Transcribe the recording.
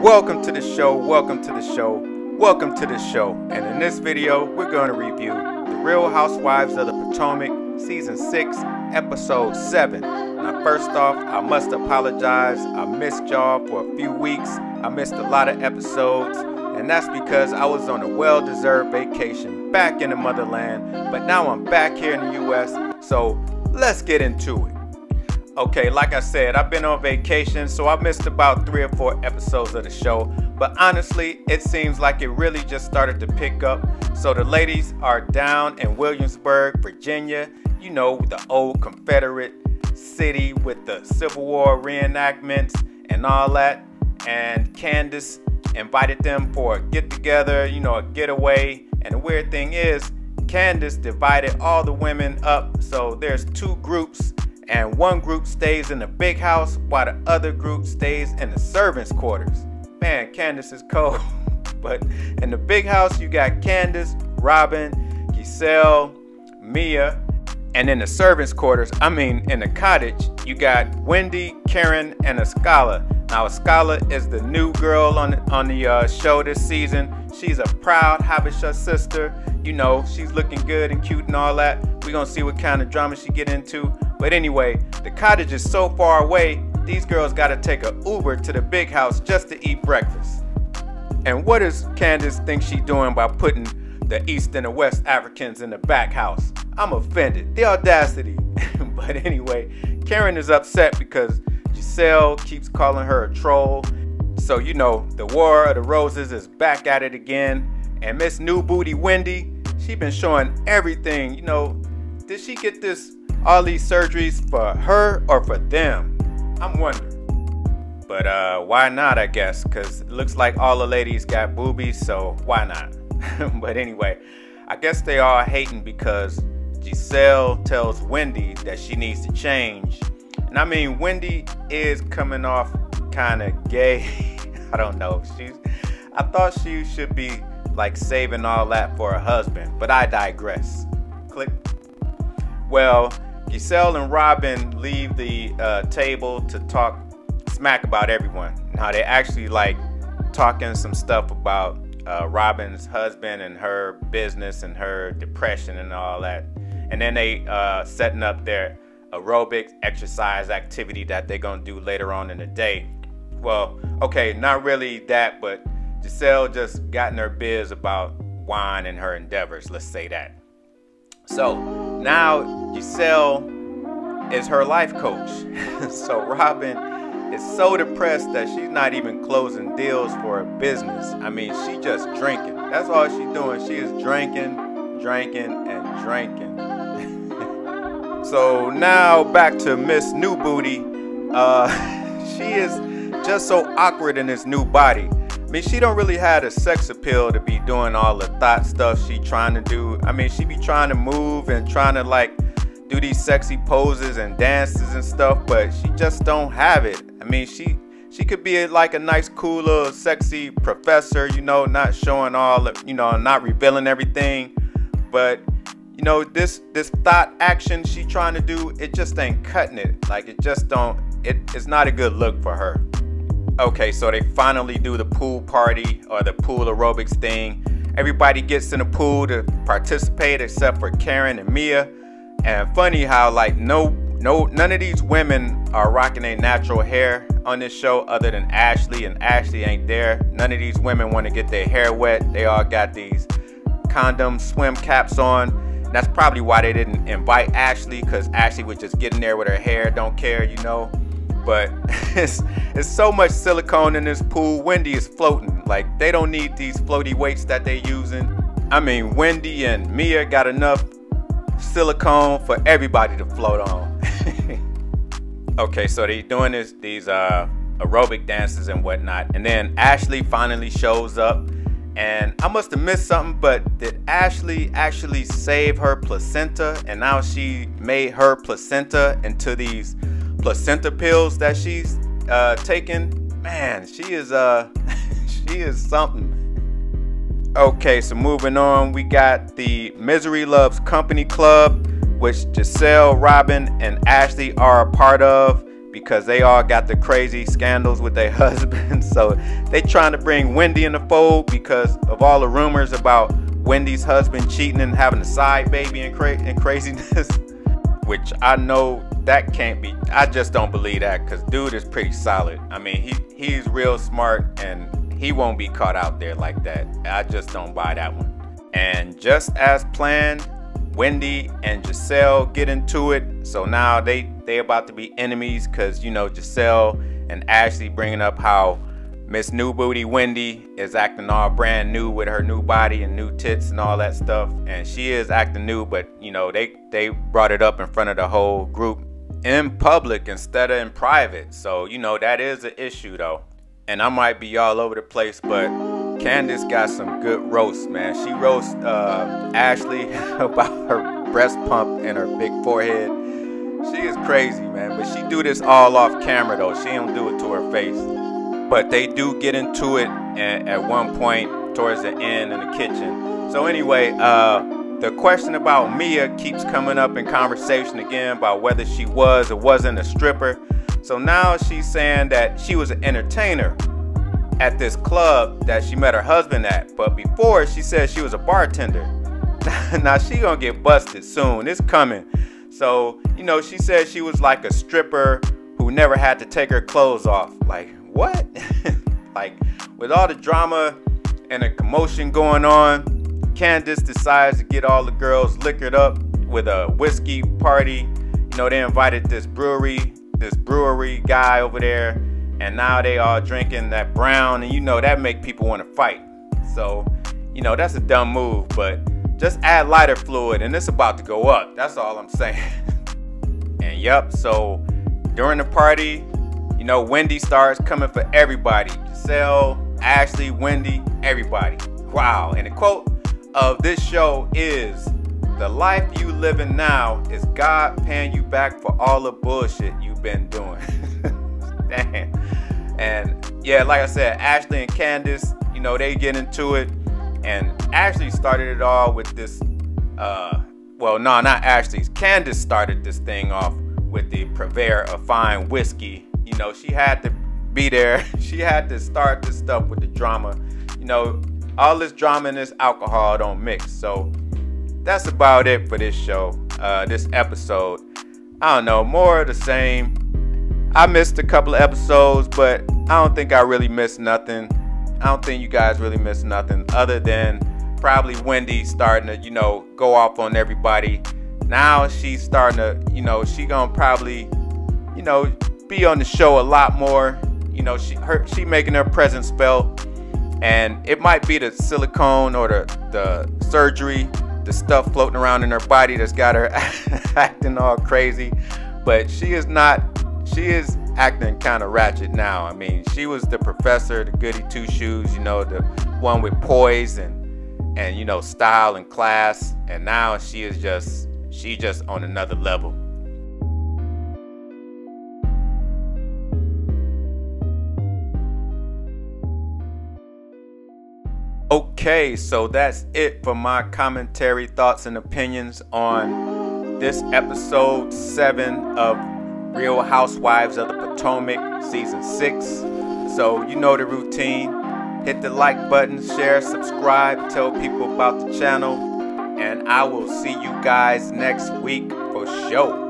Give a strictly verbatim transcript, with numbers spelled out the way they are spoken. Welcome to the show, welcome to the show, welcome to the show. And in this video, we're going to review The Real Housewives of the Potomac, Season six, Episode seven. Now first off, I must apologize. I missed y'all for a few weeks. I missed a lot of episodes. And that's because I was on a well-deserved vacation back in the motherland. But now I'm back here in the U S, so let's get into it. Okay, like I said, I've been on vacation, so I missed about three or four episodes of the show. But honestly, it seems like it really just started to pick up. So the ladies are down in Williamsburg, Virginia. You know, the old Confederate city with the Civil War reenactments and all that. And Candace invited them for a get-together, you know, a getaway. And the weird thing is, Candace divided all the women up. So there's two groups. And one group stays in the big house while the other group stays in the servants' quarters. Man, Candace is cold. But in the big house, you got Candace, Robin, Giselle, Mia. And in the servants' quarters, I mean in the cottage, you got Wendy, Karen, and Escala. Now Escala is the new girl on, on the uh, show this season. She's a proud habesha sister. You know, she's looking good and cute and all that. We're gonna see what kind of drama she get into. But anyway, the cottage is so far away, these girls gotta take an Uber to the big house just to eat breakfast. And what does Candace think she's doing by putting the East and the West Africans in the back house? I'm offended, the audacity. But anyway, Karen is upset because Giselle keeps calling her a troll. So you know, the War of the Roses is back at it again. And Miss New Booty Wendy, she been showing everything, you know. Did she get this all these surgeries for her or for them? I'm wondering. But uh, why not, I guess? Because it looks like all the ladies got boobies, so why not? But anyway, I guess they are hating because Giselle tells Wendy that she needs to change. And I mean, Wendy is coming off kind of gay. I don't know. She's, I thought she should be like saving all that for her husband, but I digress. Click. Well, Giselle and Robin leave the uh, table to talk smack about everyone. Now they actually like talking some stuff about uh, Robin's husband and her business and her depression and all that. And then they uh, setting up their aerobic exercise activity that they're gonna do later on in the day. Well, okay, not really that, but Giselle just got in her biz about wine and her endeavors, let's say that. So now Giselle is her life coach. So Robin is so depressed that she's not even closing deals for her business. I mean, she just drinking. That's all she's doing. She is drinking, drinking, and drinking. So now back to Miss New Booty. Uh, she is just so awkward in this new body. I mean, she don't really have the sex appeal to be doing all the thought stuff she trying to do. I mean, she be trying to move and trying to like do these sexy poses and dances and stuff, but she just don't have it. I mean, she she could be like a nice, cool little sexy professor, you know, not showing all, the, you know, not revealing everything. But you know, this this thought action she trying to do, it just ain't cutting it. Like it just don't. It, it's not a good look for her. Okay, so they finally do the pool party or the pool aerobics thing. Everybody gets in the pool to participate except for Karen and Mia. And funny how like no, no, none of these women are rocking their natural hair on this show other than Ashley, and Ashley ain't there. None of these women want to get their hair wet. They all got these condom swim caps on. That's probably why they didn't invite Ashley, because Ashley was just getting there with her hair, don't care, you know. But it's, it's so much silicone in this pool. Wendy is floating. Like, they don't need these floaty weights that they using. I mean, Wendy and Mia got enough silicone for everybody to float on. Okay, so they doing this, these uh, aerobic dances and whatnot. And then Ashley finally shows up. And I must have missed something, but did Ashley actually save her placenta? And now she made her placenta into these placenta pills that she's uh, taking. Man, she is uh, she is something. Okay, so moving on, we got the Misery Loves Company Club, which Giselle, Robin, and Ashley are a part of because they all got the crazy scandals with their husbands. So they trying to bring Wendy in the fold because of all the rumors about Wendy's husband cheating and having a side baby and, cra and craziness, which I know that can't be. I just don't believe that because dude is pretty solid. I mean, he he's real smart and he won't be caught out there like that. I just don't buy that one. And just as planned, Wendy and Giselle get into it. So now they they about to be enemies because, you know, Giselle and Ashley bringing up how Miss New Booty Wendy is acting all brand new with her new body and new tits and all that stuff. And she is acting new, but, you know, they, they brought it up in front of the whole group in public instead of in private. So, you know, that is an issue, though. And I might be all over the place, but Candace got some good roasts, man. She roasts uh, Ashley about her breast pump and her big forehead. She is crazy, man. But she do this all off camera, though. She don't do it to her face. But they do get into it at one point towards the end in the kitchen. So anyway, uh, the question about Mia keeps coming up in conversation again about whether she was or wasn't a stripper. So now she's saying that she was an entertainer at this club that she met her husband at. But before, she said she was a bartender. Now she gonna get busted soon. It's coming. So, you know, she said she was like a stripper who never had to take her clothes off. Like, what? Like, with all the drama and the commotion going on, Candace decides to get all the girls liquored up with a whiskey party. You know, they invited this brewery, this brewery guy over there, and now they all drinking that brown, and you know, that make people want to fight. So, you know, that's a dumb move, but just add lighter fluid, and it's about to go up. That's all I'm saying. And yep, so during the party, you know, Wendy starts coming for everybody. Giselle, Ashley, Wendy, everybody. Wow. And the quote of this show is, "The life you living now is God paying you back for all the bullshit you've been doing." Damn. And yeah, like I said, Ashley and Candace, you know, they get into it. And Ashley started it all with this, uh, well, no, not Ashley's. Candace started this thing off with the purveyor of fine whiskey. You know, she had to be there. She had to start this stuff with the drama. You know, all this drama and this alcohol don't mix. So that's about it for this show, uh, this episode. I don't know, more of the same. I missed a couple of episodes, but I don't think I really missed nothing. I don't think you guys really missed nothing other than probably Wendy starting to, you know, go off on everybody. Now she's starting to, you know, she gonna probably, you know, be on the show a lot more. You know, she her she making her presence felt, and it might be the silicone or the the surgery, the stuff floating around in her body that's got her acting all crazy. But she is not she is acting kind of ratchet now. I mean, she was the professor, the goody two shoes, you know, the one with poise and and you know, style and class, and now she is just she just on another level. Okay, so that's it for my commentary, thoughts, and opinions on this episode seven of Real Housewives of the Potomac, season six. So you know the routine. Hit the like button, share, subscribe, tell people about the channel, and I will see you guys next week for sure.